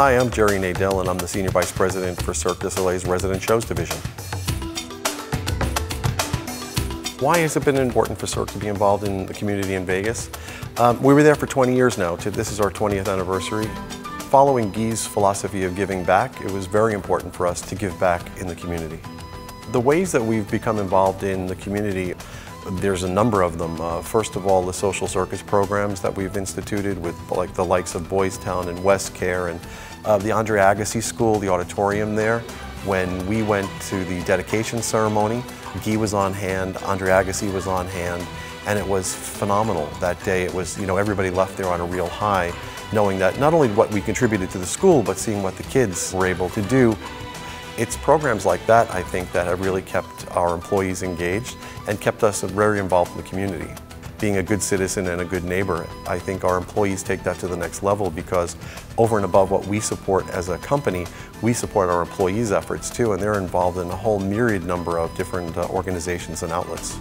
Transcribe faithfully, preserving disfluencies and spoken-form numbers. Hi, I'm Jerry Nadell, and I'm the Senior Vice President for Cirque du Soleil's Resident Shows Division. Why has it been important for Cirque to be involved in the community in Vegas? Um, we were there for twenty years now. This is our twentieth anniversary. Following Guy's philosophy of giving back, it was very important for us to give back in the community. The ways that we've become involved in the community, there's a number of them. Uh, first of all, the social circus programs that we've instituted with like the likes of Boys Town and West Care and uh, the Andre Agassi School, the auditorium there. When we went to the dedication ceremony, Guy was on hand, Andre Agassi was on hand, and it was phenomenal that day. It was, you know, everybody left there on a real high, knowing that not only what we contributed to the school, but seeing what the kids were able to do. It's programs like that, I think, that have really kept our employees engaged and kept us very involved in the community. Being a good citizen and a good neighbor, I think our employees take that to the next level, because over and above what we support as a company, we support our employees' efforts too, and they're involved in a whole myriad number of different organizations and outlets.